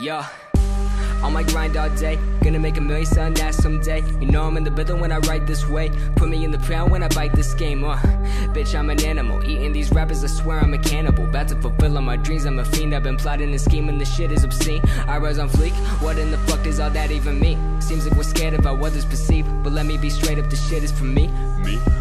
Yeah, on my grind all day, gonna make $1 million selling that someday. You know I'm in the building when I write this way. Put me in the pound when I bite this game. Bitch, I'm an animal, eating these rappers, I swear I'm a cannibal. About to fulfill all my dreams, I'm a fiend. I've been plotting and scheming, this shit is obscene. I rise on fleek, what in the fuck does all that even mean? Seems like we're scared of how others perceive, but let me be straight up, this shit is for me.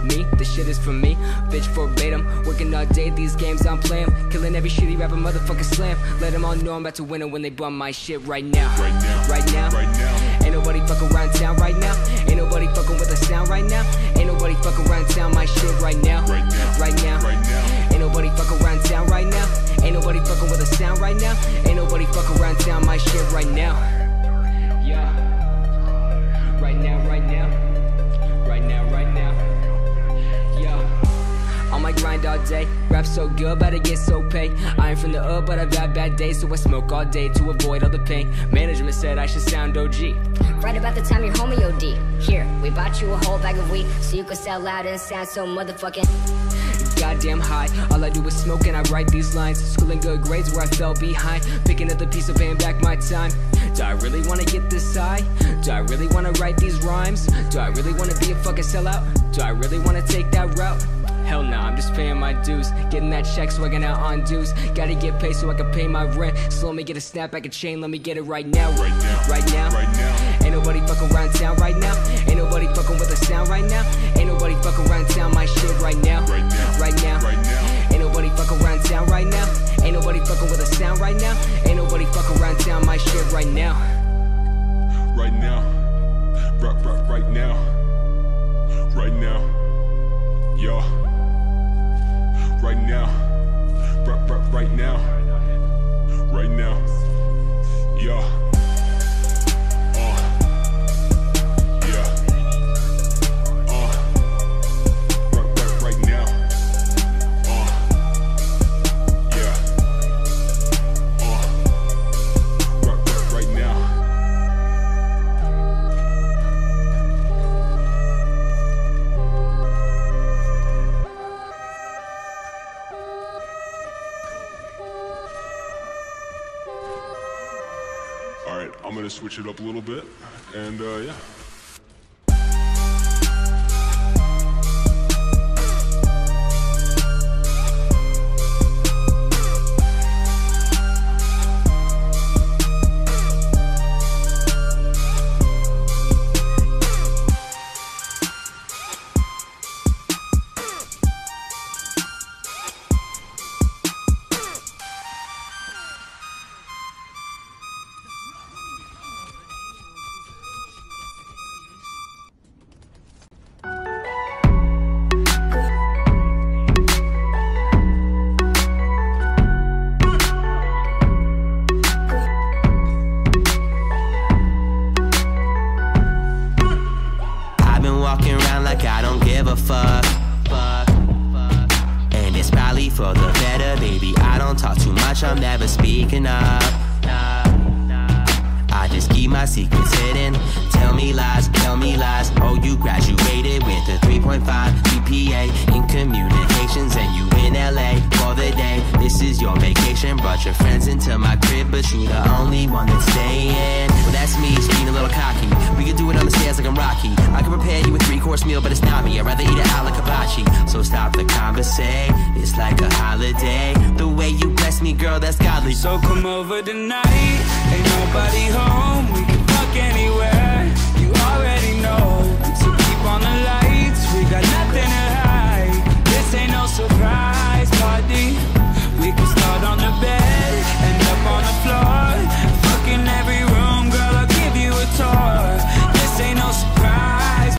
Me, this shit is for me. Bitch, verbatim, working all day, these games I'm playing. Killing every shitty rapper, motherfucker slam. Let them all know I'm about to win it when they bum my shit right now. Right now, right now, right now. Ain't nobody fucking around town right now. Ain't nobody fucking with a sound right now. Ain't nobody fucking around town, my shit right now. Right now, right now, right now. Ain't nobody fucking around town right now. Ain't nobody fucking with a sound right now. Ain't nobody fucking around town, my shit right now. Yeah, right now, right now. Right now, right now. Yo, on my grind all day. Rap so good, but I get so paid. I ain't from the hood, but I've had bad days, so I smoke all day to avoid all the pain. Management said I should sound OG. Right about the time your homie OD. Here, we bought you a whole bag of weed, so you could sell out and sound so motherfucking goddamn high. All I do is smoke and I write these lines. Schooling good grades where I fell behind. Picking up the piece of paying back my time. Do I really wanna get this high? Do I really wanna write these rhymes? Do I really wanna be a fucking sellout? Do I really wanna take that route? Hell nah, I'm just paying my dues. Getting that check, swagging out on dues. Gotta get paid so I can pay my rent. So let me get a snapback and chain, let me get it right now. Right now, right now, right now. Ain't nobody fucking around town right now. Ain't nobody fucking with a sound right now. Ain't nobody fucking around town, my shit right now. Right now, right now, right now. Ain't nobody fucking around town right now. Ain't nobody fucking with a sound right now. Ain't nobody fucking around town, my shit right now. Right now, right now, right now, yo. Right now, right now, right now, yeah, yeah, right now, yeah, right now. Alright, I'm gonna switch it up a little bit, and yeah. So come over tonight, ain't nobody home, we can